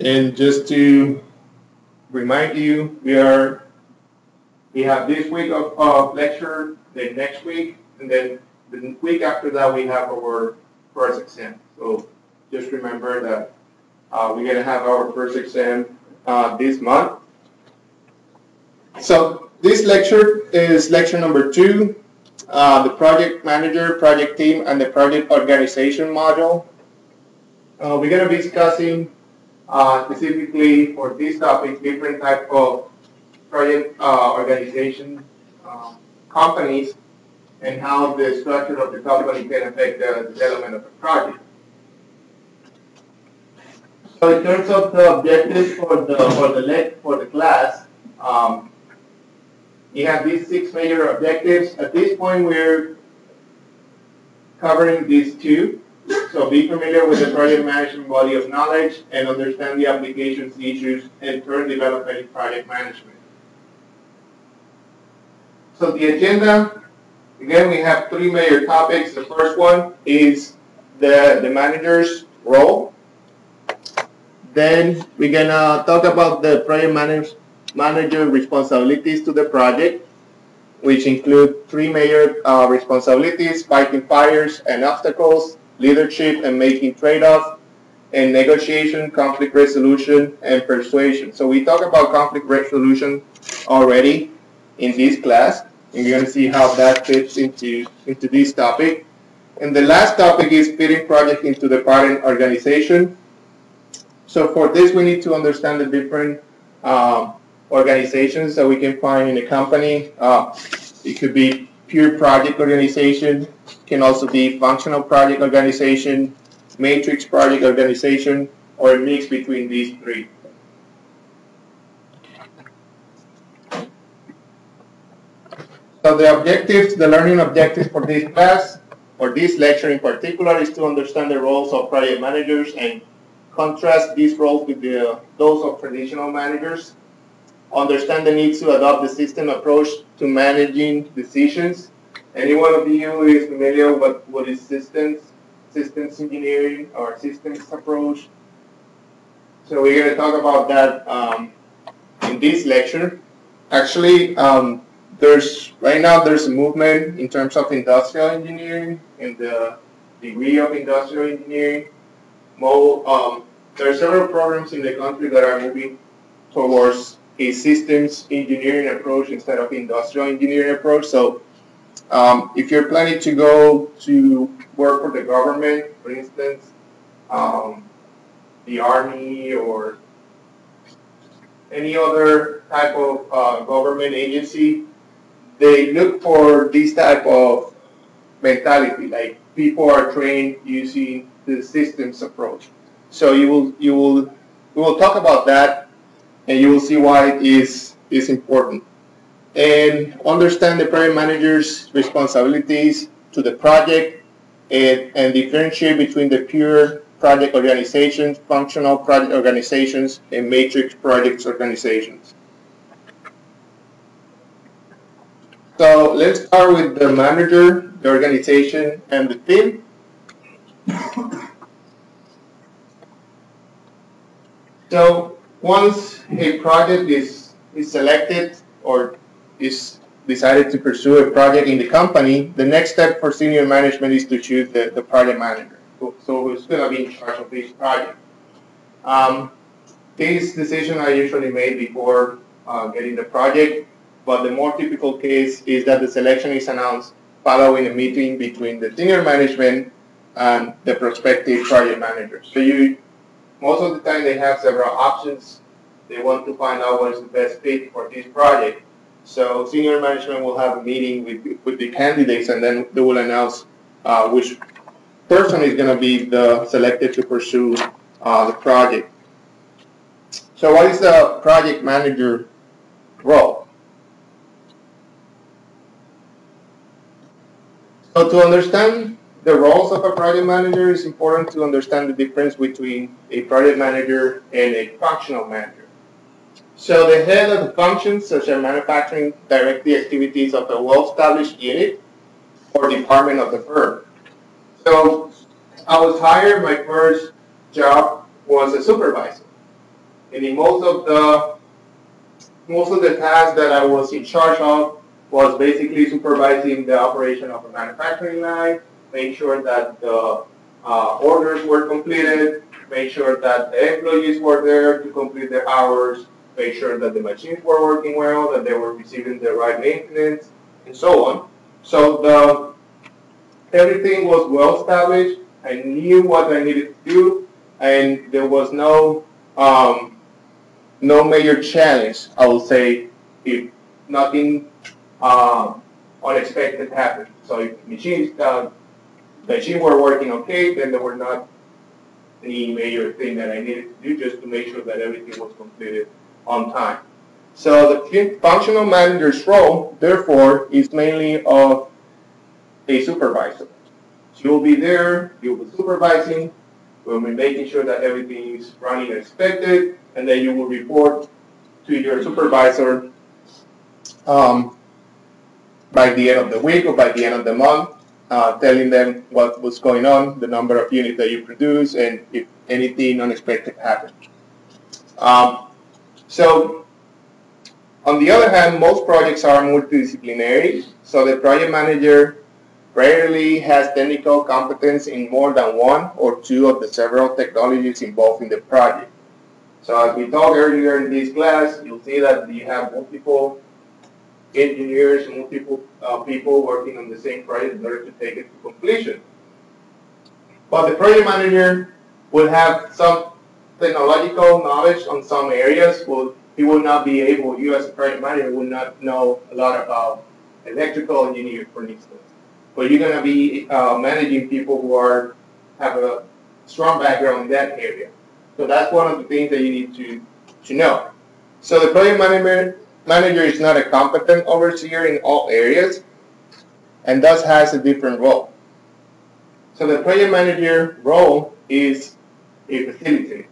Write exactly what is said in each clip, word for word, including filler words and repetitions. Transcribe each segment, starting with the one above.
And just to remind you, we are we have this week of, of lecture, then next week, and then the week after that we have our first exam. So just remember that uh, we're going to have our first exam uh, this month. So this lecture is lecture number two, uh, the project manager, project team, and the project organization module. Uh, we're going to be discussing uh, specifically for this topic different type of project uh, organization uh, companies and how the structure of the company can affect the development of the project. So in terms of the objectives for the for the for the class, um, you have these six major objectives. At this point, we're covering these two. So be familiar with the project management body of knowledge and understand the applications, issues, and current development in project management. So the agenda. Again, we have three major topics. The first one is the, the manager's role. Then we're going to talk about the project manage, manager responsibilities to the project, which include three major uh, responsibilities: fighting fires and obstacles, leadership and making trade-offs, and negotiation, conflict resolution, and persuasion. So we talked about conflict resolution already in this class, and we're going to see how that fits into, into this topic. And the last topic is fitting project into the parent organization. So for this, we need to understand the different um, organizations that we can find in a company. Uh, it could be pure project organization, can also be functional project organization, matrix project organization, or a mix between these three. So the objectives, the learning objectives for this class, or this lecture in particular, is to understand the roles of project managers and contrast these roles with the, those of traditional managers, understand the need to adopt the system approach to managing decisions. Any one of you is familiar with what is systems, systems engineering or systems approach. So we're going to talk about that um, in this lecture. Actually, um, There's right now there's a movement in terms of industrial engineering and the degree of industrial engineering. Um, there are several programs in the country that are moving towards a systems engineering approach instead of industrial engineering approach. So um, if you're planning to go to work for the government, for instance, um, the Army or any other type of uh, government agency, they look for this type of mentality, like people are trained using the systems approach. So you will, you will, we will talk about that, and you will see why it is is important. And understand the project manager's responsibilities to the project, and, and differentiate between the pure project organizations, functional project organizations, and matrix projects organizations. So let's start with the manager, the organization, and the team. So once a project is, is selected or is decided to pursue a project in the company, the next step for senior management is to choose the, the project manager. So, so who's going to be in charge of this project. Um, these decisions are usually made before uh, getting the project. But the more typical case is that the selection is announced following a meeting between the senior management and the prospective project manager. So you, most of the time they have several options. They want to find out what is the best fit for this project. So senior management will have a meeting with, with the candidates, and then they will announce uh, which person is going to be the selected to pursue uh, the project. So what is the project manager role? So to understand the roles of a project manager, it's important to understand the difference between a project manager and a functional manager. So the head of the functions, such as manufacturing, direct the activities of a well-established unit or department of the firm. So I was hired, my first job was a supervisor. I mean, most of the most of the tasks that I was in charge of was basically supervising the operation of a manufacturing line, make sure that the uh, orders were completed, make sure that the employees were there to complete their hours, make sure that the machines were working well, that they were receiving the right maintenance, and so on. So the everything was well established. I knew what I needed to do, and there was no um, no major challenge, I would say, if nothing um, unexpected happened. So if machines, uh, the machines were working okay, then there were not any major thing that I needed to do just to make sure that everything was completed on time. So the functional manager's role, therefore, is mainly of a supervisor. You'll be there, you'll be supervising, we'll be making sure that everything is running as expected, and then you will report to your supervisor um, by the end of the week or by the end of the month, uh, telling them what was going on, the number of units that you produce, and if anything unexpected happened. Um, so, on the other hand, most projects are multidisciplinary, so the project manager rarely has technical competence in more than one or two of the several technologies involved in the project. So as we talked earlier in this class, you'll see that you have multiple engineers, multiple uh, people working on the same project in order to take it to completion. But the project manager will have some technological knowledge on some areas. Will, he will not be able, you as a project manager will not know a lot about electrical engineering, for instance. But you're going to be uh, managing people who are have a strong background in that area. So that's one of the things that you need to, to know. So the project manager, manager is not a competent overseer in all areas and thus has a different role. So the project manager role is a facilitator.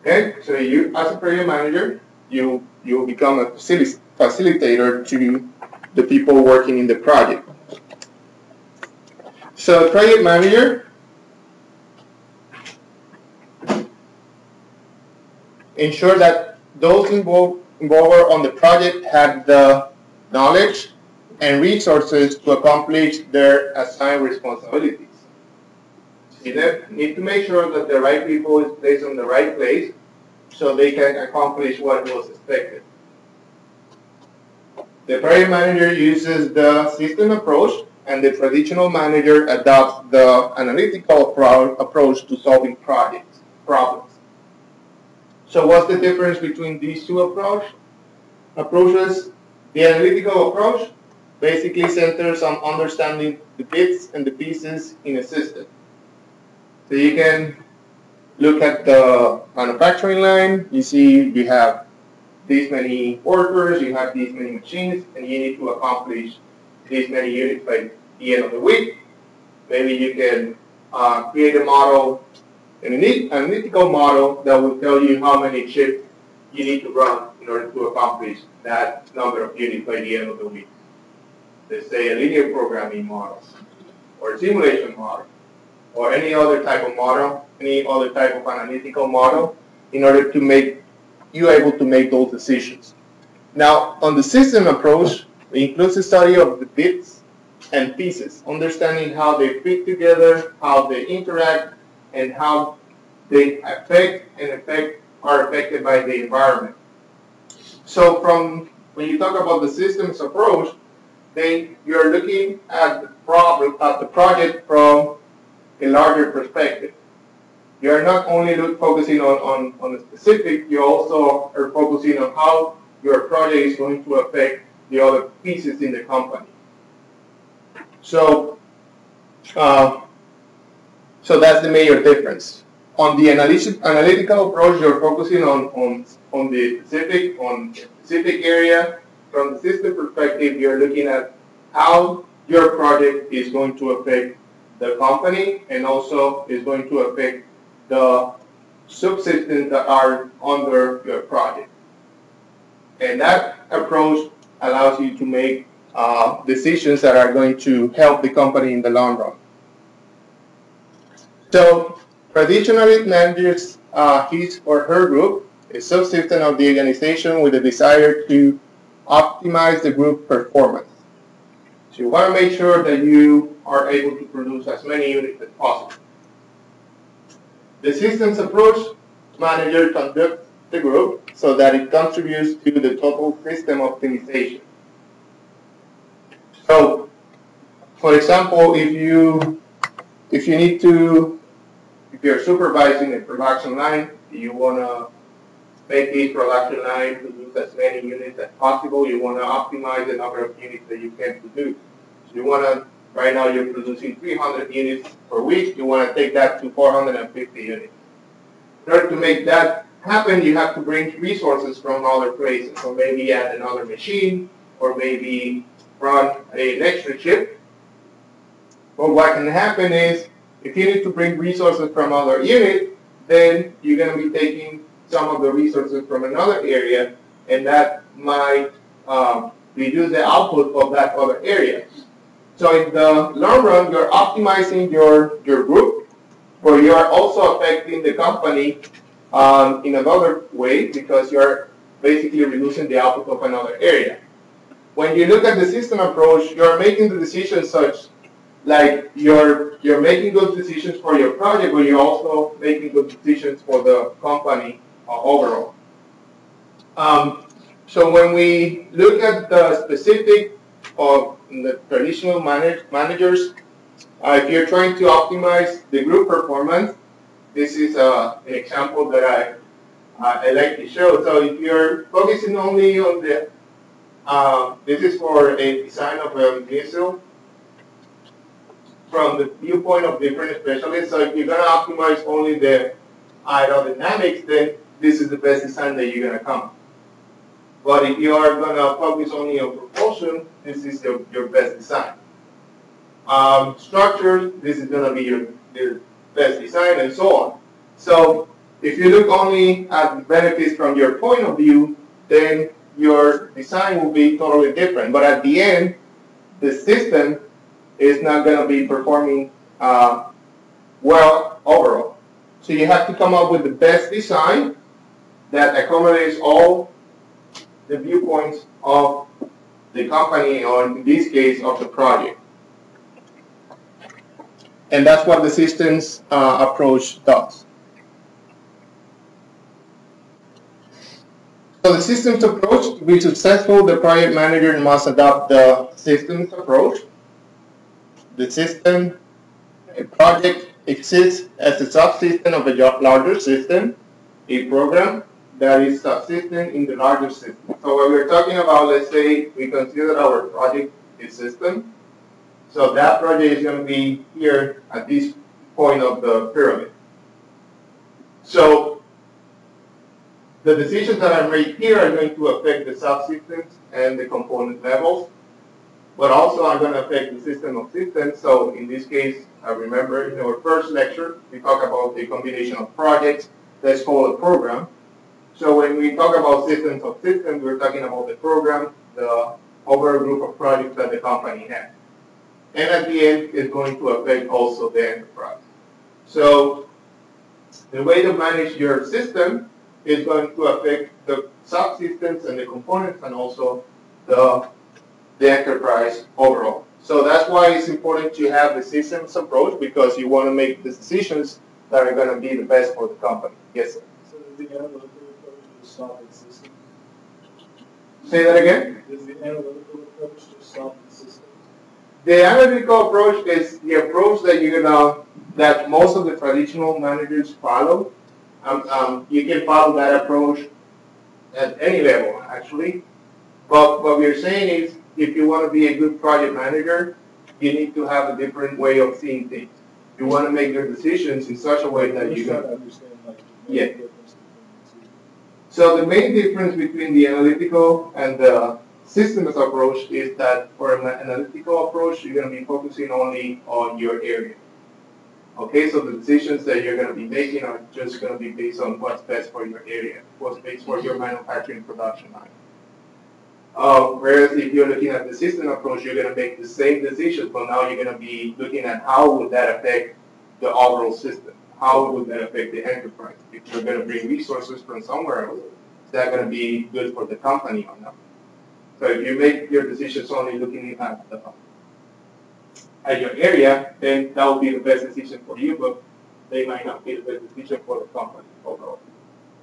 Okay? So you, as a project manager, you, you become a facil- facilitator to the people working in the project. So project manager ensure that those involved on the project have the knowledge and resources to accomplish their assigned responsibilities. You need to make sure that the right people is placed on the right place so they can accomplish what was expected. The project manager uses the system approach, and the traditional manager adopts the analytical approach to solving projects, problems. So what's the difference between these two approach, approaches? The analytical approach basically centers on understanding the bits and the pieces in a system. So you can look at the manufacturing line, you see you have these many workers, you have these many machines, and you need to accomplish these many units by the end of the week. Maybe you can uh, create a model, an analytical model that will tell you how many chips you need to run in order to accomplish that number of units by the end of the week. Let's say a linear programming model, or a simulation model, or any other type of model, any other type of analytical model, in order to make you able to make those decisions. Now, on the system approach, it includes the study of the bits and pieces, understanding how they fit together, how they interact, and how they affect and affect are affected by the environment. So from when you talk about the systems approach, then you're looking at the problem, at the project from a larger perspective. You're not only focusing on, on, on a specific, you also are focusing on how your project is going to affect the other pieces in the company. So, uh, so that's the major difference. On the analytic, analytical approach, you're focusing on, on, on the specific, on the specific area. From the system perspective, you're looking at how your project is going to affect the company and also is going to affect the subsystems that are under your project. And that approach allows you to make uh, decisions that are going to help the company in the long run. So, traditionally, managers uh, his or her group, a subsystem of the organization with a desire to optimize the group performance. So you want to make sure that you are able to produce as many units as possible. The systems approach manager conducts the group so that it contributes to the total system optimization. So, for example, if you if you need to, if you're supervising a production line, you want to make each production line produce as many units as possible. You want to optimize the number of units that you can produce. So you want to, right now you're producing three hundred units per week. You want to take that to four hundred fifty units. In order to make that happen, you have to bring resources from other places. So maybe add another machine, or maybe run an extra chip. But what can happen is, if you need to bring resources from other units, then you're going to be taking some of the resources from another area, and that might um, reduce the output of that other area. So in the long run, you're optimizing your, your group, but you are also affecting the company um, in another way, because you're basically reducing the output of another area. When you look at the system approach, you're making the decisions such like you're, you're making good decisions for your project, but you're also making good decisions for the company overall. Um, so when we look at the specific of the traditional manage, managers, uh, if you're trying to optimize the group performance, this is uh, an example that I, uh, I like to show. So if you're focusing only on the, uh, this is for a design of a missile from the viewpoint of different specialists. So if you're going to optimize only the aerodynamics, then this is the best design that you're going to come. But if you are going to focus only on propulsion, this is your, your best design. Um, structure, this is going to be your, your best design, and so on. So if you look only at the benefits from your point of view, then your design will be totally different. But at the end, the system is not going to be performing uh, well overall. So you have to come up with the best design that accommodates all the viewpoints of the company, or in this case, of the project. And that's what the systems uh, approach does. So the systems approach, to be successful, the project manager must adopt the systems approach. The system, a project, exists as a subsystem of a larger system, a program that is subsistent in the larger system. So when we're talking about, let's say, we consider our project a system. So that project is going to be here at this point of the pyramid. So the decisions that I make here are going to affect the subsystems and the component levels, but also I'm going to affect the system of systems. So in this case, I remember in our first lecture, we talked about the combination of projects. Let's call a program. So when we talk about systems of systems, we're talking about the program, the overall group of projects that the company has. And at the end, it's going to affect also the enterprise. So the way to manage your system is going to affect the subsystems and the components, and also the the enterprise overall. So that's why it's important to have the systems approach, because you want to make the decisions that are going to be the best for the company. Yes, sir? So does the analytical approach just solve the system? Say that again? Does the analytical approach just solve the system? The analytical approach is the approach that you're gonna, that most of the traditional managers follow. Um, um, you can follow that approach at any level, actually. But what we're saying is, if you want to be a good project manager, you need to have a different way of seeing things. You want to make your decisions in such a way that you can understand. Like, yeah. So the main difference between the analytical and the systems approach is that for an analytical approach, you're going to be focusing only on your area. Okay, so the decisions that you're going to be making are just going to be based on what's best for your area, what's best for your manufacturing production line. Uh, whereas if you're looking at the system approach, you're going to make the same decisions, but now you're going to be looking at how would that affect the overall system. how it would then affect the enterprise. If you're going to bring resources from somewhere else, is that going to be good for the company or not? So if you make your decisions only looking at the at your area, then that would be the best decision for you, but they might not be the best decision for the company overall.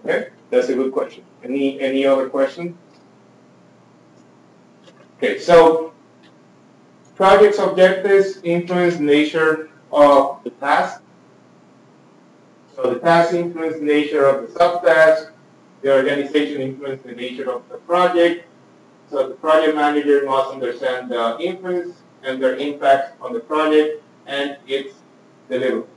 Okay? That's a good question. Any any other question? Okay, so project's objectives influence nature of the task. So the task influences the nature of the subtask. The organization influences the nature of the project. So the project manager must understand the influence and their impact on the project and its deliverables.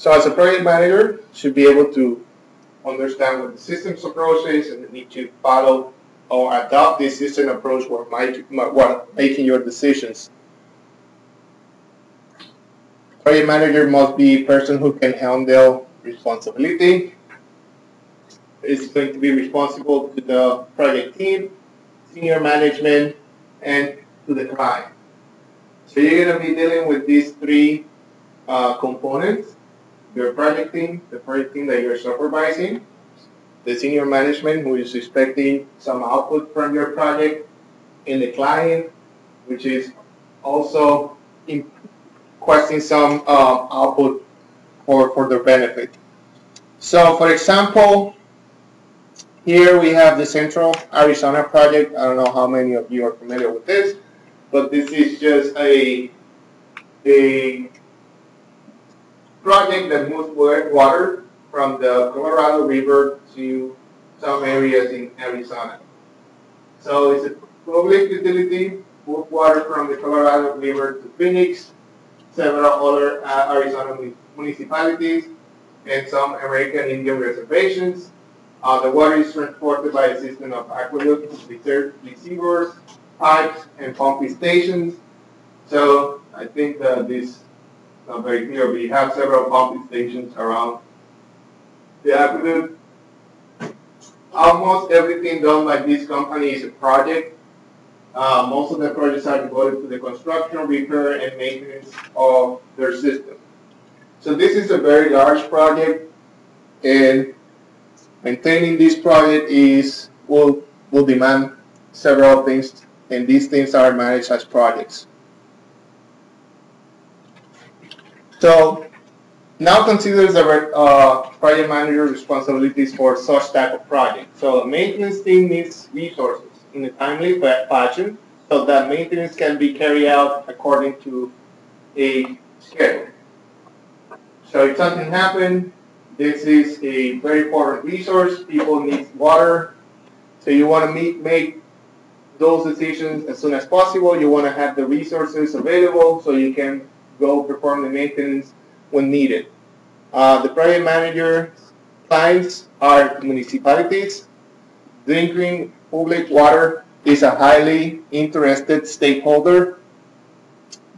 So as a project manager, should be able to understand what the system's approach is and need to follow or adopt this system approach while making, while making your decisions. Project manager must be a person who can handle responsibility, is going to be responsible to the project team, senior management, and to the client. So you're going to be dealing with these three uh, components. Your project team, the project team that you're supervising, the senior management who is expecting some output from your project, and the client, which is also requesting some uh, output for, for their benefit. So for example, here we have the Central Arizona project. I don't know how many of you are familiar with this, but this is just a, a project that moves water from the Colorado River to some areas in Arizona. So it's a public utility, moves water from the Colorado River to Phoenix, several other uh, Arizona municipalities, and some American Indian reservations. Uh, the water is transported by a system of aqueducts, receivers, pipes, and pumping stations. So I think that this not very clear, we have several pumping stations around the aqueduct. Almost everything done by this company is a project. Uh, most of the projects are devoted to the construction, repair, and maintenance of their system. So this is a very large project, and maintaining this project is will, will demand several things, and these things are managed as projects. So now consider the uh, project manager responsibilities for such type of project. So the maintenance team needs resources in a timely fashion so that maintenance can be carried out according to a schedule. So if something happens, this is a very important resource. People need water. So you want to meet, make those decisions as soon as possible. You want to have the resources available so you can go perform the maintenance when needed. Uh, the project manager clients are municipalities. Drinking public water is a highly interested stakeholder.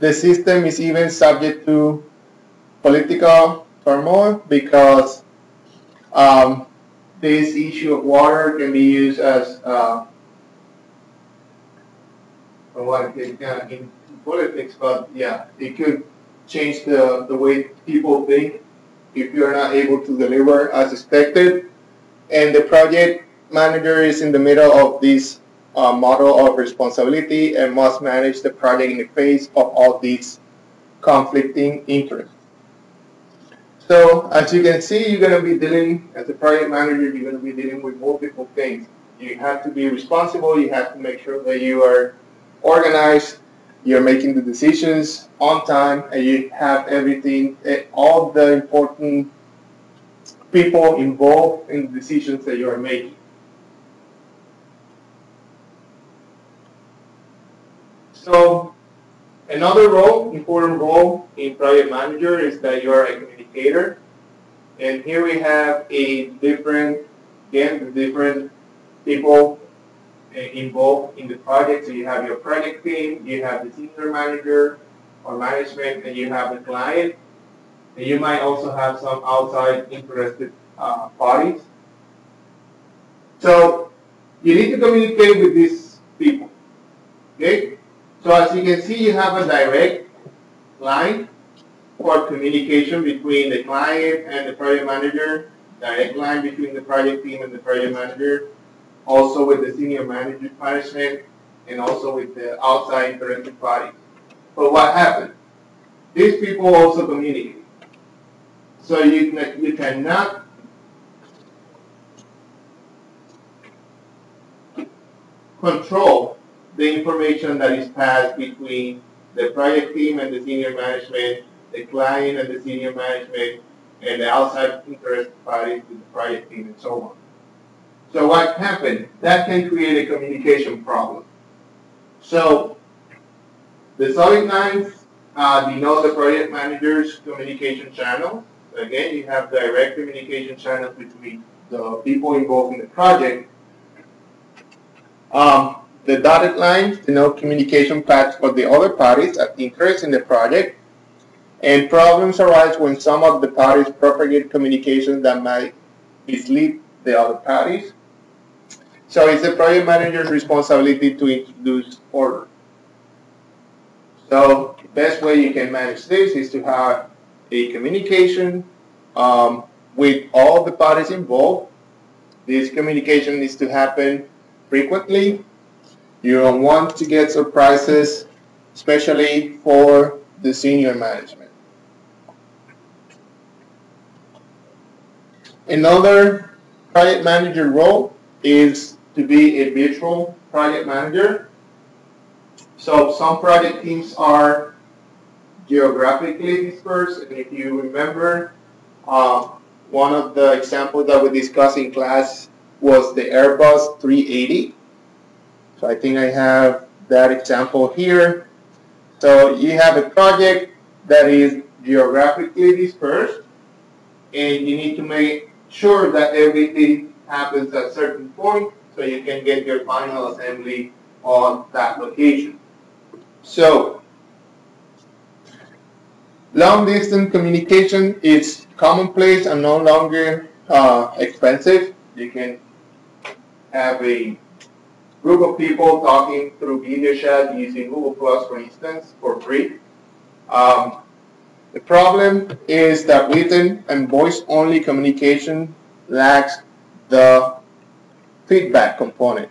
The system is even subject to political turmoil because um, this issue of water can be used as uh, I want to take, uh, in politics, but yeah, it could change the, the way people think if you're not able to deliver as expected. And the project manager is in the middle of this uh, model of responsibility and must manage the project in the face of all these conflicting interests. So as you can see, you're going to be dealing, as a project manager, you're going to be dealing with multiple things. You have to be responsible, you have to make sure that you are organized, you're making the decisions on time, and you have everything, all the important people involved in the decisions that you are making. So another role, important role in project manager is that you are a communicator. And here we have a different, again, different people involved in the project. So you have your project team, you have the senior manager or management, and you have the client. And you might also have some outside interested uh, parties. So you need to communicate with these people. Okay? So as you can see, you have a direct line for communication between the client and the project manager, direct line between the project team and the project manager, also with the senior manager management, and also with the outside interested parties. But what happened? These people also communicate. So you, you cannot control the information that is passed between the project team and the senior management, the client and the senior management, and the outside interest parties to the project team and so on. So what happened? That can create a communication problem. So the solid lines uh, denote the project manager's communication channel. Again, you have direct communication channels between the people involved in the project. Um, the dotted lines denote communication paths for the other parties at interest in the project. And problems arise when some of the parties propagate communications that might mislead the other parties. So it's the project manager's responsibility to introduce order. So the best way you can manage this is to have a communication um, with all the parties involved. This communication needs to happen frequently. You don't want to get surprises, especially for the senior management. Another project manager role is to be a virtual project manager. So some project teams are geographically dispersed, and if you remember, uh, one of the examples that we discussed in class was the Airbus three eighty. So I think I have that example here. So you have a project that is geographically dispersed, and you need to make sure that everything happens at a certain point so you can get your final assembly on that location. So long distance communication is commonplace and no longer uh, expensive. You can have a group of people talking through video chat using Google Plus, for instance, for free. Um, The problem is that written and voice-only communication lacks the feedback component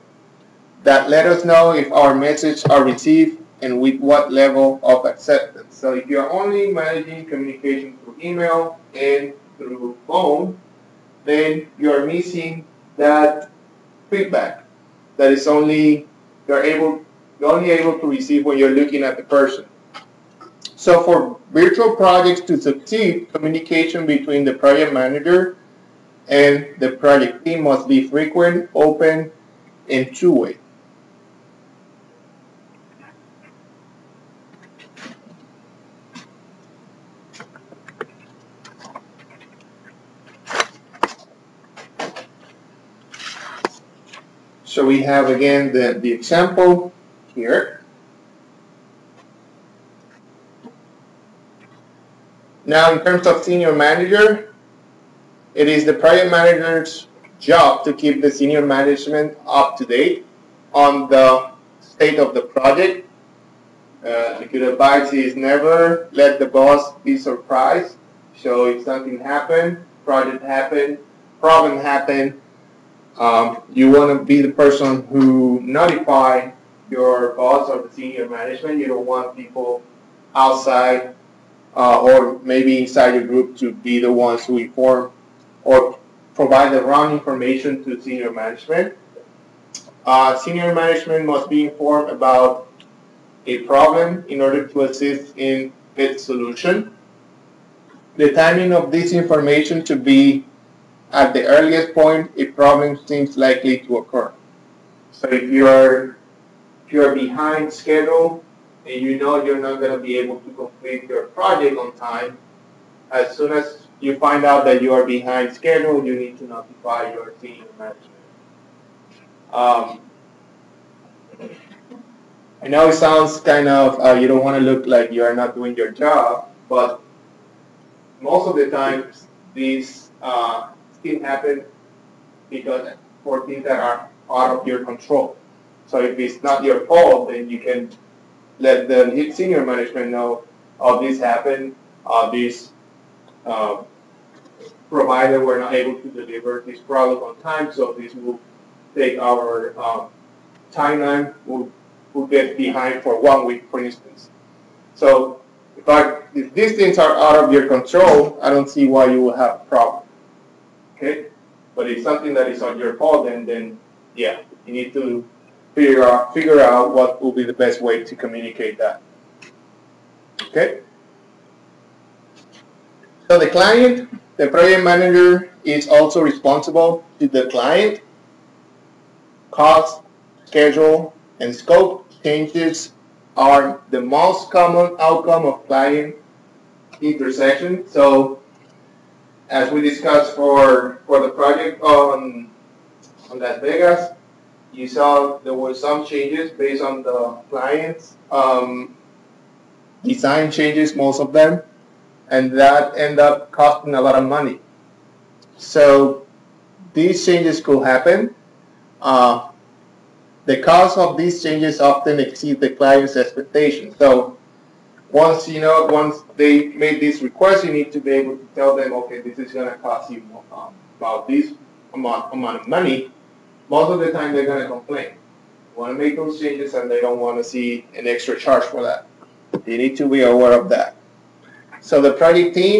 that let us know if our messages are received and with what level of acceptance. So if you're only managing communication through email and through phone, then you're missing that feedback that is only you're able you're only able to receive when you're looking at the person. So for virtual projects to succeed, communication between the project manager and the project team must be frequent, open, and two-way. So we have again the, the example here. Now, in terms of senior manager, it is the project manager's job to keep the senior management up to date on the state of the project. Uh, the good advice is never let the boss be surprised. So if something happened, project happened, problem happened, um, you want to be the person who notify your boss or the senior management. You don't want people outside Uh, or maybe inside your group to be the ones who inform or provide the wrong information to senior management. Uh, senior management must be informed about a problem in order to assist in its solution. The timing of this information should be at the earliest point a problem seems likely to occur. So if you're, if you're behind schedule, and you know you're not going to be able to complete your project on time, as soon as you find out that you are behind schedule, you need to notify your senior management. Um, I know it sounds kind of, uh, you don't want to look like you're not doing your job, but most of the time these uh, still happen because for things that are out of your control. So if it's not your fault, then you can let the senior management know, oh, this happened, uh, this uh, provider were not able to deliver this product on time, so this will take our uh, timeline, will will get behind for one week, for instance. So if, I, if these things are out of your control, I don't see why you will have a problem. Okay? But if something that is on your fault, then, then yeah, you need to figure out, figure out what will be the best way to communicate that. Okay? So the client, the project manager is also responsible to the client. Cost, schedule, and scope changes are the most common outcome of client intersection. So as we discussed for, for the project on, on Las Vegas, you saw there were some changes based on the client's um, design changes, most of them, and that ended up costing a lot of money. So these changes could happen. Uh, The cost of these changes often exceed the client's expectations. So once you know, once they made this request, you need to be able to tell them, okay, this is going to cost you um, about this amount, amount of money. Most of the time, they're going to complain. They want to make those changes, and they don't want to see an extra charge for that. You need to be aware of that. So the project team,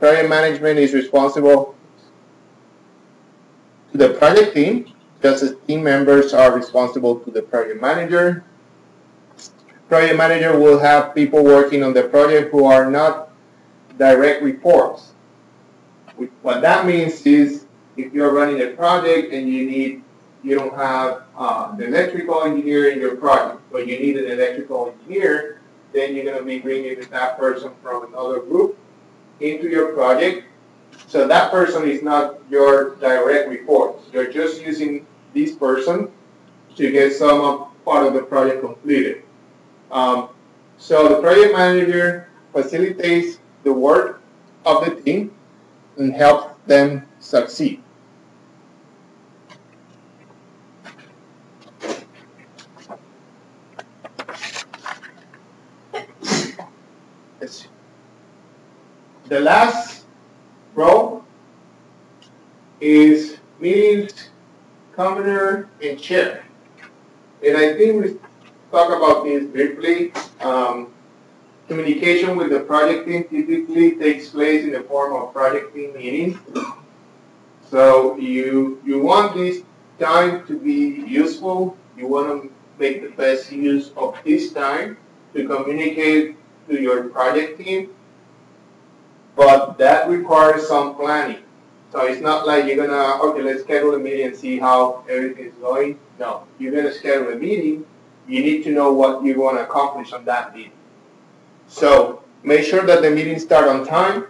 project management is responsible to the project team. Just as team members are responsible to the project manager. Project manager will have people working on the project who are not direct reports. What that means is, if you're running a project and you need, you don't have uh, the electrical engineer in your project, but you need an electrical engineer, then you're going to be bringing that person from another group into your project. So that person is not your direct report. You're just using this person to get some of, part of the project completed. Um, so the project manager facilitates the work of the team and helps them succeed. The last role is meetings, commoner, and chair. And I think we talk about this briefly. Um, communication with the project team typically takes place in the form of project team meetings. So you you want this time to be useful. You want to make the best use of this time to communicate to your project team. But that requires some planning. So it's not like you're going to, okay, let's schedule a meeting and see how everything is going. No. You're going to schedule a meeting. You need to know what you want to accomplish on that meeting. So make sure that the meetings start on time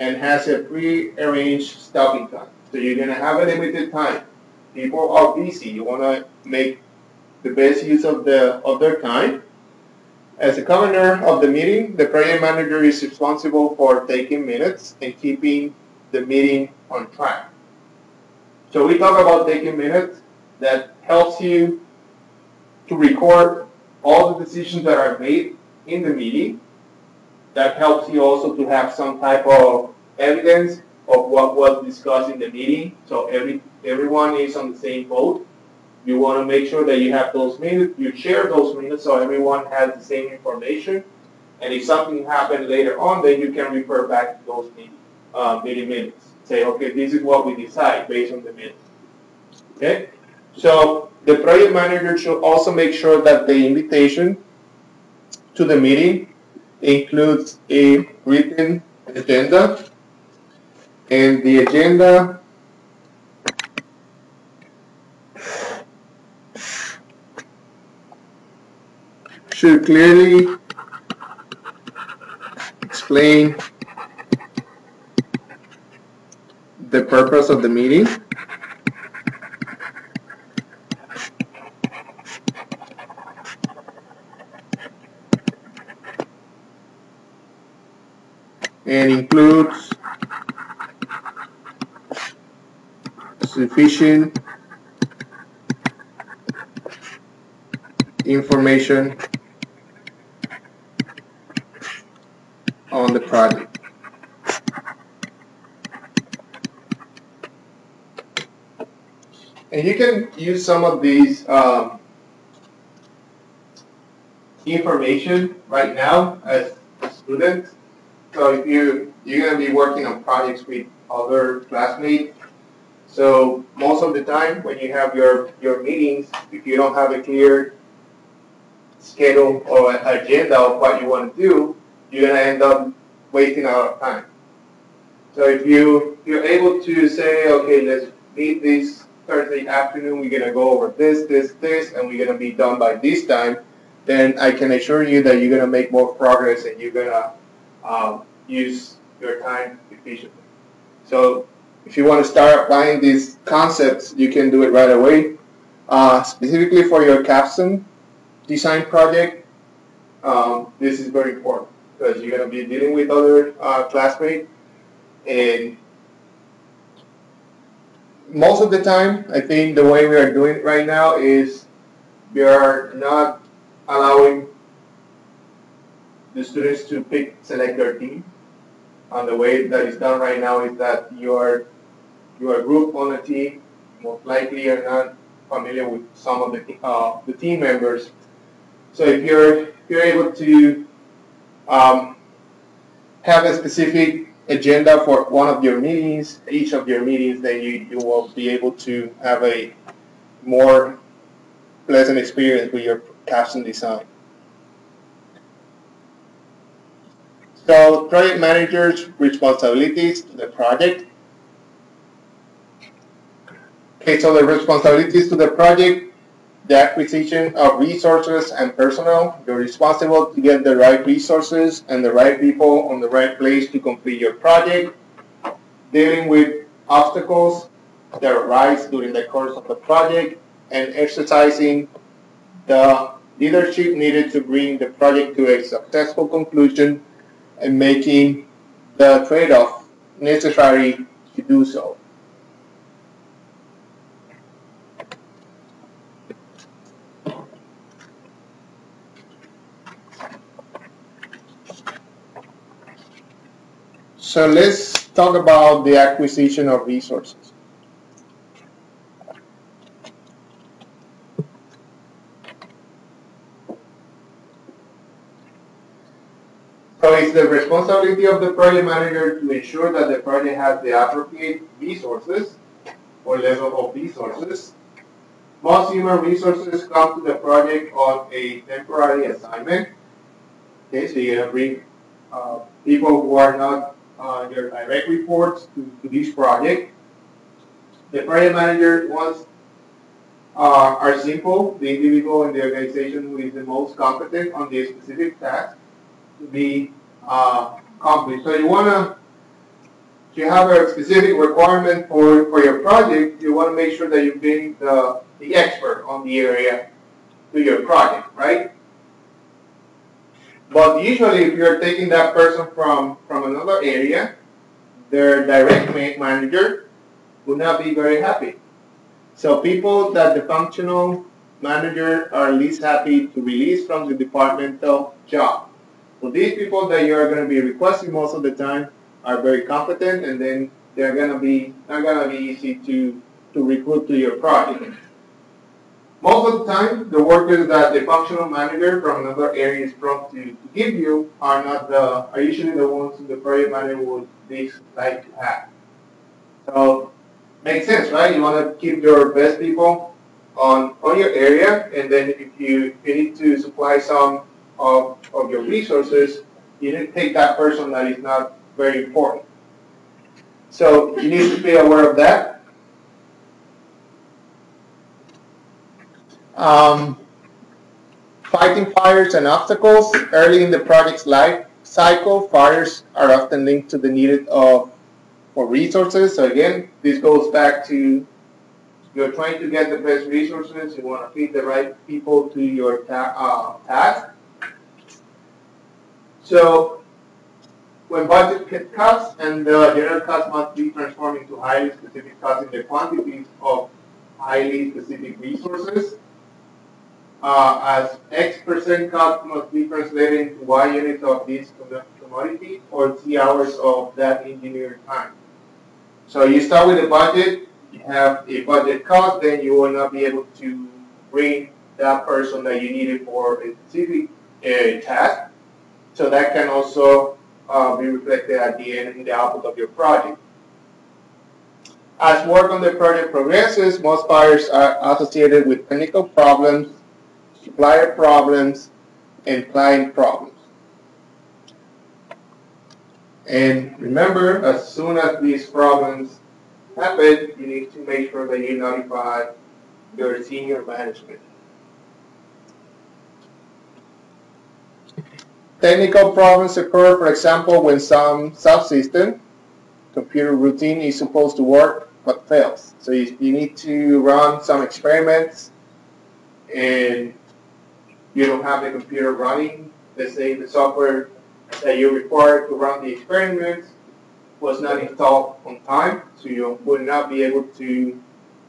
and has a pre-arranged stopping time. So you're going to have a limited time. People are busy. You want to make the best use of, the, of their time. As a commoner of the meeting, the project manager is responsible for taking minutes and keeping the meeting on track. So we talk about taking minutes. That helps you to record all the decisions that are made in the meeting. That helps you also to have some type of evidence of what was discussed in the meeting. So every everyone is on the same boat. You want to make sure that you have those minutes, you share those minutes so everyone has the same information. And if something happened later on, then you can refer back to those meeting, uh, meeting minutes. Say, okay, this is what we decide based on the minutes. Okay? So the project manager should also make sure that the invitation to the meeting includes a written agenda. And the agenda should clearly explain the purpose of the meeting, and includes sufficient information on the project. And you can use some of these um, information right now as a student. So if you you're going to be working on projects with other classmates, so most of the time when you have your your meetings, if you don't have a clear schedule or agenda of what you want to do, you're going to end up wasting a lot of time. So if you you're able to say, okay, let's meet this Thursday afternoon, we're going to go over this, this, this, and we're going to be done by this time, then I can assure you that you're going to make more progress and you're going to um, use your time efficiently. So if you want to start applying these concepts, you can do it right away. Uh, specifically for your capstone design project, um, this is very important because you're going to be dealing with other uh, classmates, and most of the time, I think the way we are doing it right now is we are not allowing the students to pick, select their team. And the way that is done right now is that you are, you are a group on a team, most likely are not familiar with some of the, uh, the team members. So if you're, if you're able to um, have a specific agenda for one of your meetings, each of your meetings, then you, you will be able to have a more pleasant experience with your caption design. So, project manager's responsibilities to the project. Okay, so the responsibilities to the project, the acquisition of resources and personnel. You're responsible to get the right resources and the right people on the right place to complete your project. Dealing with obstacles that arise during the course of the project, and exercising the leadership needed to bring the project to a successful conclusion and making the trade-off necessary to do so. So let's talk about the acquisition of resources. So it's the responsibility of the project manager to ensure that the project has the appropriate resources or level of resources. Most human resources come to the project on a temporary assignment. Okay, so you're going to bring uh, people who are not Uh, your direct reports to, to this project. The project manager wants uh, are simple, the individual in the organization who is the most competent on the specific task to be uh, accomplished. So you wanna, if you have a specific requirement for, for your project, you wanna make sure that you bring the, the expert on the area to your project, right? But usually if you're taking that person from, from another area, their direct manager would not be very happy. So people that the functional manager are least happy to release from the departmental job. So these people that you're going to be requesting most of the time are very competent, and then they're going to be not going to be easy to, to recruit to your project. Most of the time, the workers that the functional manager from another area is prompt to, to give you are not the are usually the ones the project manager would least like to have. So, makes sense, right? You want to keep your best people on on your area, and then if you, if you need to supply some of of your resources, you need to take that person that is not very important. So you need to be aware of that. Um, fighting fires and obstacles. Early in the project's life cycle, fires are often linked to the need of for resources. So again, this goes back to you're trying to get the best resources. You want to feed the right people to your ta uh, task. So when budget cuts and the general cuts must be transformed into highly specific cuts in the quantities of highly specific resources. Uh, as X percent cut must be translated into Y units of this commodity or T hours of that engineer time. So you start with a budget, you have a budget cut, then you will not be able to bring that person that you needed for a specific uh, task. So that can also uh, be reflected at the end in the output of your project. As work on the project progresses, most fires are associated with technical problems, supplier problems, and client problems. And remember, as soon as these problems happen, you need to make sure that you notify your senior management. Technical problems occur, for example, when some subsystem, computer routine, is supposed to work but fails. So you, you need to run some experiments and you don't have the computer running. Let's say the software that you require to run the experiments was not installed on time, so you would not be able to,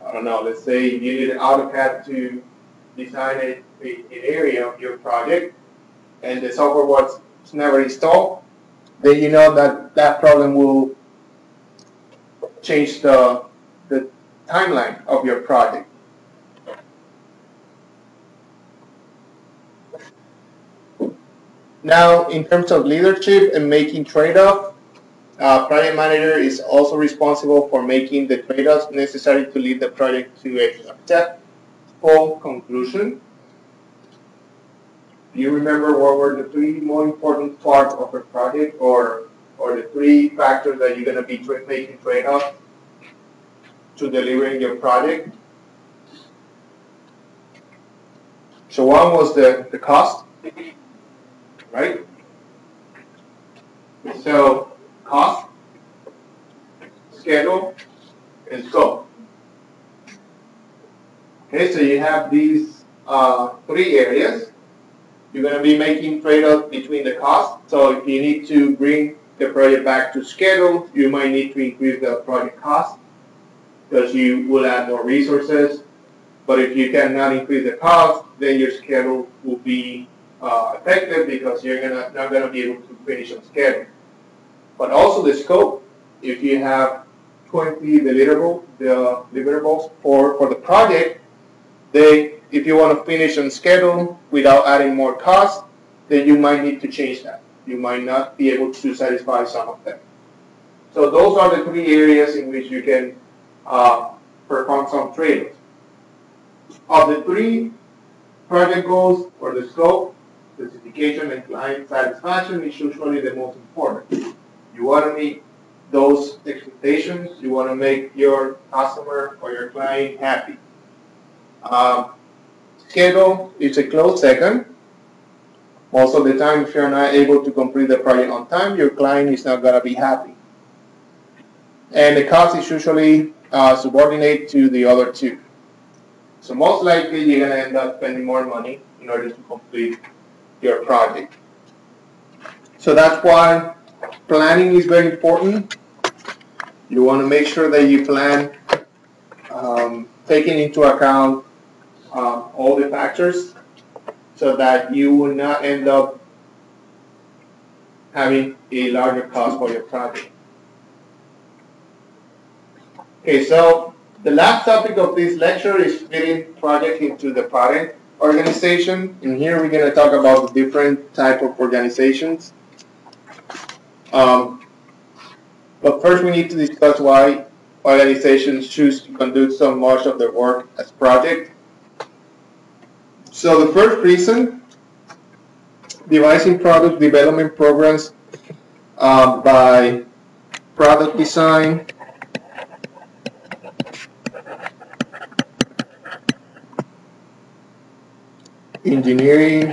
I don't know, let's say you needed AutoCAD to design an area of your project and the software was never installed, then you know that that problem will change the, the timeline of your project. Now, in terms of leadership and making trade-offs, uh, project manager is also responsible for making the trade-offs necessary to lead the project to a successful conclusion. Do you remember what were the three more important parts of a project, or or the three factors that you're going to be tra making trade-offs to delivering your project? So one was the, the cost. Right? So, cost, schedule, and scope. Okay, so you have these uh, three areas. You're going to be making trade-offs between the cost. So, if you need to bring the project back to schedule, you might need to increase the project cost because you will add more resources. But if you cannot increase the cost, then your schedule will be Uh, effective because you're gonna, not going to be able to finish on schedule. But also the scope, if you have twenty deliverables, the deliverables for, for the project, they, if you want to finish on schedule without adding more cost, then you might need to change that. You might not be able to satisfy some of them. So those are the three areas in which you can uh, perform some trade-offs. Of the three project goals or the scope, specification and client satisfaction is usually the most important. You want to meet those expectations. You want to make your customer or your client happy. Um, schedule is a close second. Most of the time, if you're not able to complete the project on time, your client is not going to be happy. And the cost is usually uh, subordinate to the other two. So most likely, you're going to end up spending more money in order to complete your project. So that's why planning is very important. You want to make sure that you plan um, taking into account um, all the factors so that you will not end up having a larger cost for your project. Okay, so the last topic of this lecture is fitting projects into the project organization, and here we're going to talk about the different type of organizations. Um, but first we need to discuss why organizations choose to conduct so much of their work as project. So the first reason, devising product development programs uh, by product design, engineering,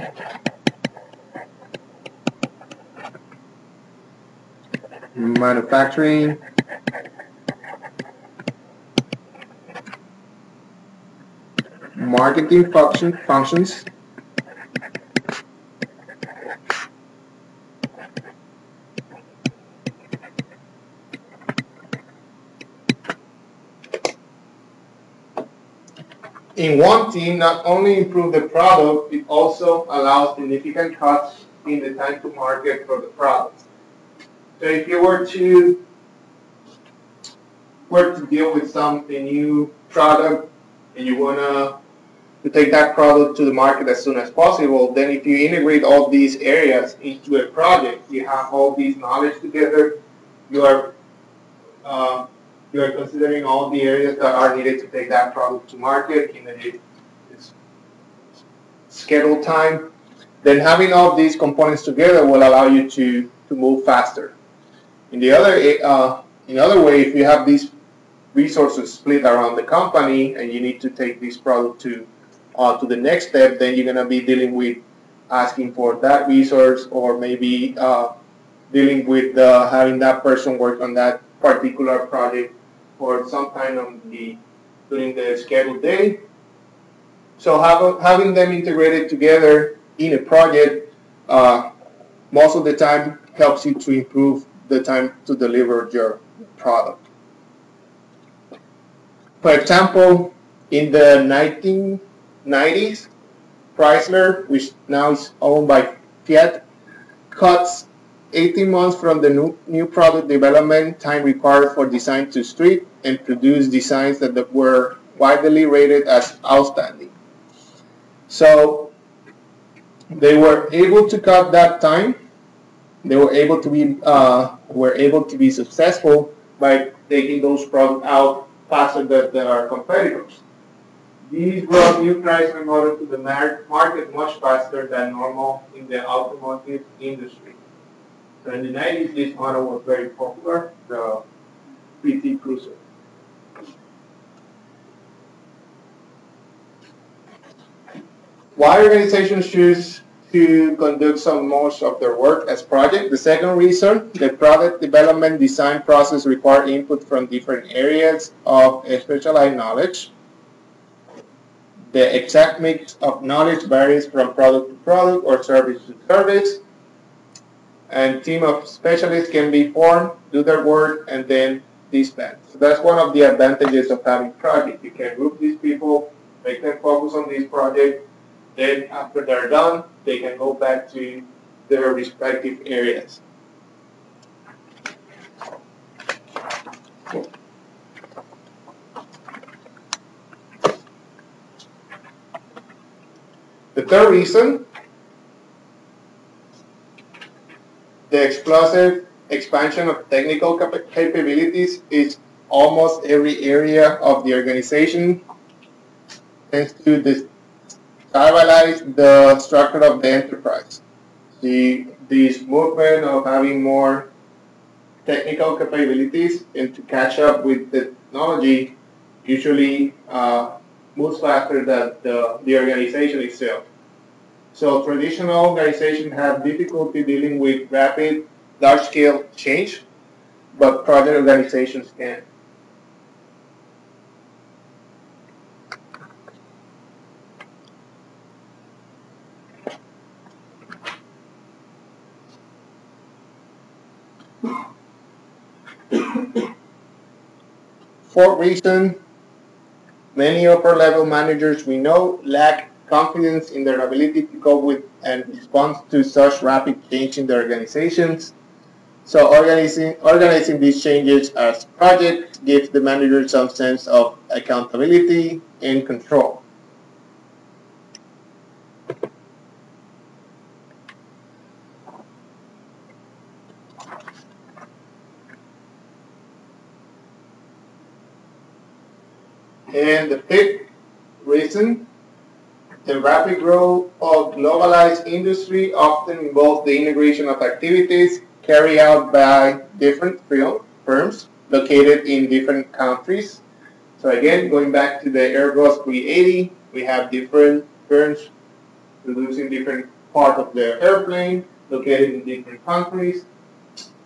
manufacturing, marketing function, functions, in one team not only improves the product, it also allows significant cuts in the time to market for the product. So if you were to were to deal with some a new product and you wanna to take that product to the market as soon as possible, then if you integrate all these areas into a project, you have all these knowledge together, you are uh, you are considering all the areas that are needed to take that product to market in a scheduled time, then having all these components together will allow you to, to move faster. In the other, uh, in other way, if you have these resources split around the company and you need to take this product to Uh, to the next step, then you're going to be dealing with asking for that resource, or maybe uh, dealing with uh, having that person work on that particular project for some time on the during the scheduled day. So have, having them integrated together in a project uh, most of the time helps you to improve the time to deliver your product. For example, in the nineteen nineties, Chrysler, which now is owned by Fiat, cuts eighteen months from the new, new product development time required for design to street and produce designs that were widely rated as outstanding. So they were able to cut that time. They were able to be uh, were able to be successful by taking those products out faster than, than our competitors. These brought new Chrysler models to the market much faster than normal in the automotive industry. So in the nineties, this model was very popular, the P T Cruiser. Why organizations choose to conduct some most of their work as projects? The second reason, the product development design process requires input from different areas of specialized knowledge. The exact mix of knowledge varies from product to product or service to service. And team of specialists can be formed, do their work, and then disband. So that's one of the advantages of having projects. You can group these people, make them focus on this project. Then after they're done, they can go back to their respective areas. The third reason, the explosive expansion of technical cap capabilities is almost every area of the organization tends to destabilize the structure of the enterprise. The, this movement of having more technical capabilities and to catch up with technology usually uh, moves faster than the, the organization itself. So traditional organizations have difficulty dealing with rapid, large-scale change, but project organizations can. Fourth reason, many upper-level managers we know lack confidence in their ability to cope with and respond to such rapid change in their organizations. So organizing, organizing these changes as projects gives the manager some sense of accountability and control. And the fifth reason, the rapid growth of globalized industry often involves the integration of activities carried out by different firms located in different countries. So again, going back to the Airbus three eighty, we have different firms producing different parts of the airplane located in different countries.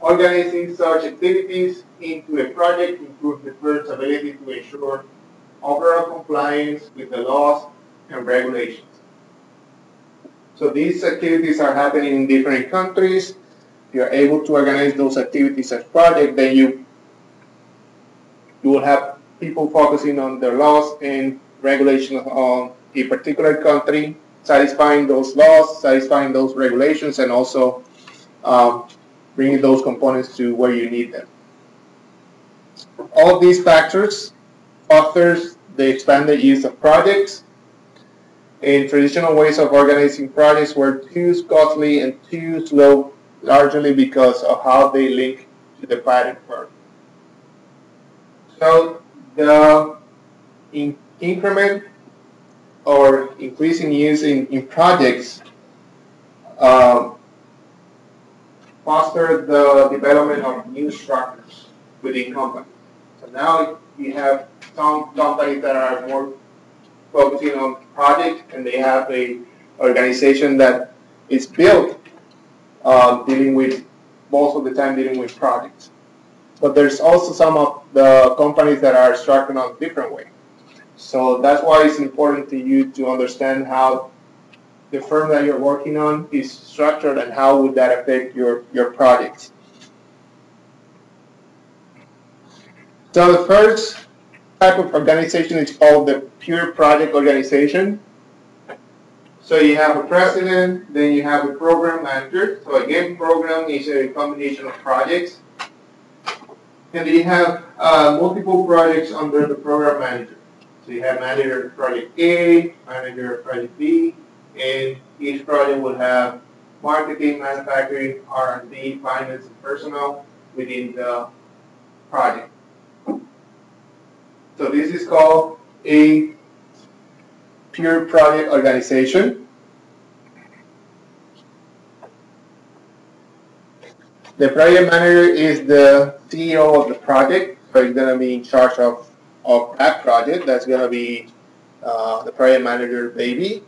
Organizing such activities into a project improves the firm's ability to ensure overall compliance with the laws and regulations. So these activities are happening in different countries. If you're able to organize those activities as projects, then you, you will have people focusing on their laws and regulation of a particular country, satisfying those laws, satisfying those regulations, and also um, bringing those components to where you need them. All of these factors authors the expanded use of projects. In traditional ways of organizing projects were too costly and too slow, largely because of how they link to the patent work. So the in increment or increasing use in, in projects um, fostered the development of new structures within companies. So now you have some companies that are more focusing on project, and they have a organization that is built uh, dealing with, most of the time dealing with projects. But there's also some of the companies that are structured on a different way. So that's why it's important to you to understand how the firm that you're working on is structured and how would that affect your, your projects. So the first type of organization is called the pure project organization. So you have a president, then you have a program manager. So again, program is a combination of projects. And you have uh, multiple projects under the program manager. So you have manager of project A, manager of project B, and each project will have marketing, manufacturing, R and D, finance, and personnel within the project. So this is called a pure project organization. The project manager is the C E O of the project, so he's going to be in charge of, of that project. That's going to be uh, the project manager baby.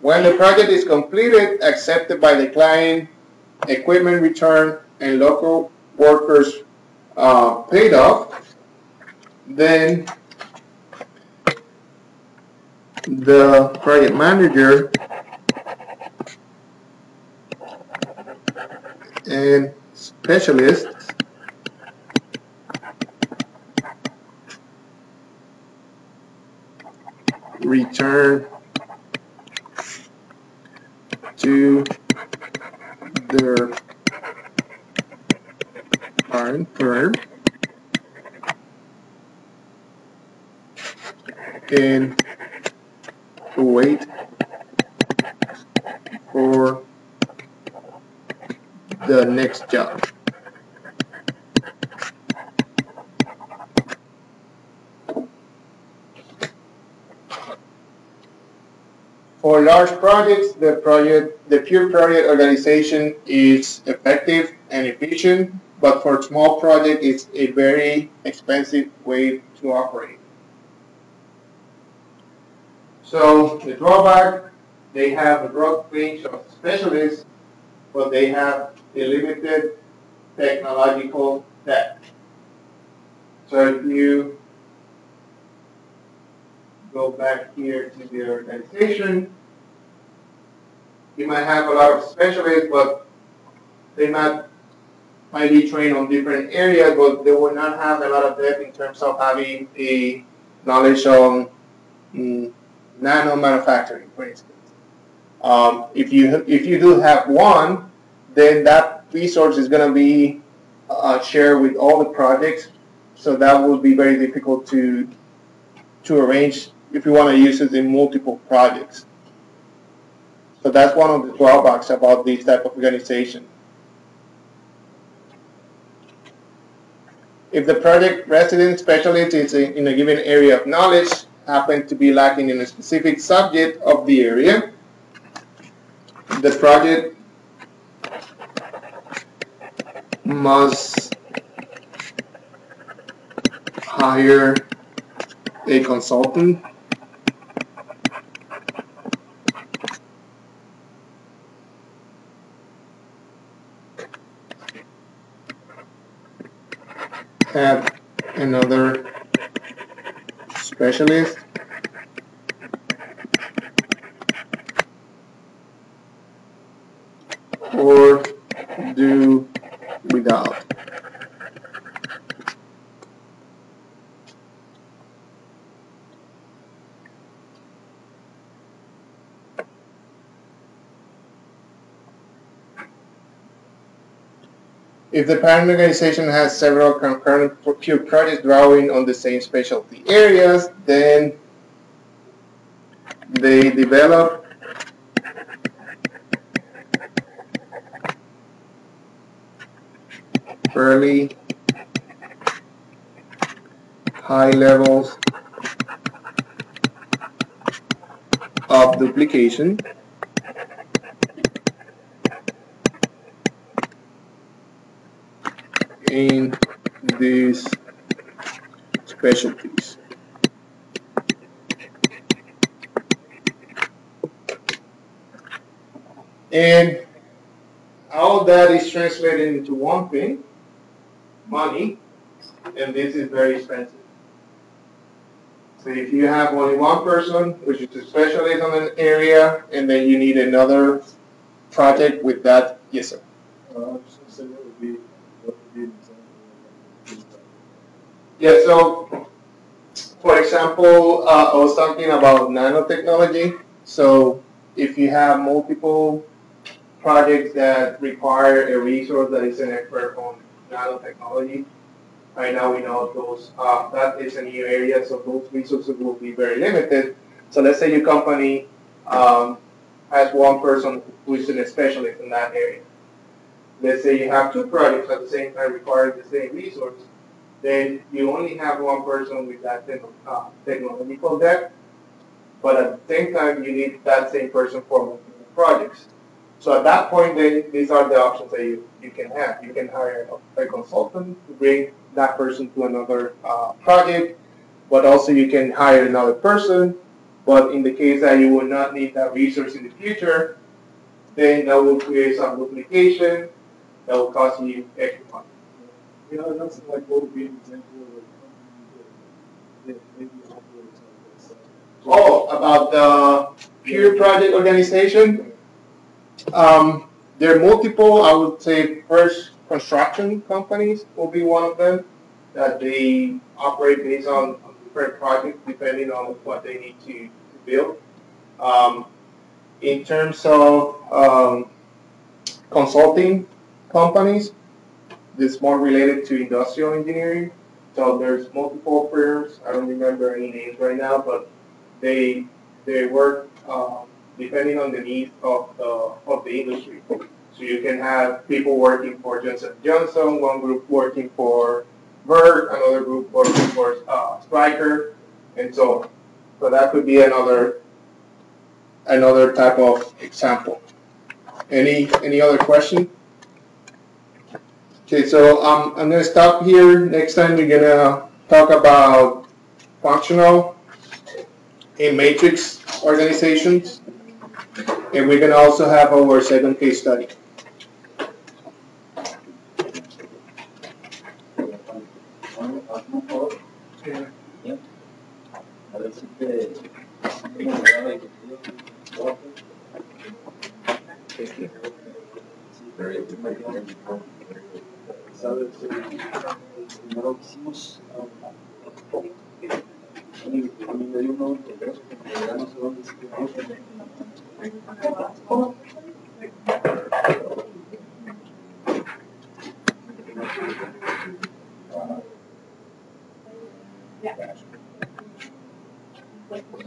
When the project is completed, accepted by the client, equipment returned, and local workers uh, paid off, then the project manager and specialists return to their parent firm and wait for the next job. For large projects, the project, the pure project organization is effective and efficient, but for small projects, it's a very expensive way to operate. So the drawback, they have a broad range of specialists, but they have a limited technological depth. So if you go back here to the organization, you might have a lot of specialists, but they might, might be trained on different areas, but they will not have a lot of depth in terms of having a knowledge on mm, nano manufacturing, for instance. Um, if you if you do have one, then that resource is going to be uh, shared with all the projects. So that will be very difficult to to arrange if you want to use it in multiple projects. So that's one of the drawbacks about this type of organization. If the project resident specialist is in a given area of knowledge, happen to be lacking in a specific subject of the area, the project must hire a consultant and another specialist or do without. If the parent organization has several concurrent peer projects drawing on the same specialty areas, then they develop fairly high levels of duplication in these specialties. And all that is translated into one thing, money, and this is very expensive. So if you have only one person, which is a specialist on an area, and then you need another project with that, yes sir? Uh, Yeah, so for example, uh, I was talking about nanotechnology. So if you have multiple projects that require a resource that is an expert on nanotechnology, right now we know those uh, that is a new area, so those resources will be very limited. So let's say your company um, has one person who is a specialist in that area. Let's say you have two projects at the same time requiring the same resource. Then you only have one person with that uh, technological depth, but at the same time you need that same person for multiple projects. So at that point, then these are the options that you, you can have. You can hire a, a consultant to bring that person to another uh, project, but also you can hire another person. But in the case that you will not need that resource in the future, then that will create some duplication that will cost you extra money. You know, that's like what would be an example of a company that maybe operates like this. Oh, about the peer project organization? Um, there are multiple, I would say, first construction companies will be one of them, that they operate based on different projects depending on what they need to, to build. Um, in terms of um, consulting companies, it's more related to industrial engineering. So there's multiple firms. I don't remember any names right now, but they they work uh, depending on the needs of the of the industry. So you can have people working for Johnson and Johnson, one group working for Merck, another group working for uh, Stryker, and so on. So that could be another another type of example. Any any other question? Okay, so um, I'm going to stop here. Next time we're going to talk about functional and matrix organizations. And we're going to also have our second case study. Thank you. Very good. Sabes que primero quisimos a mí me dio un nuevo interés porque ya no sé dónde escribimos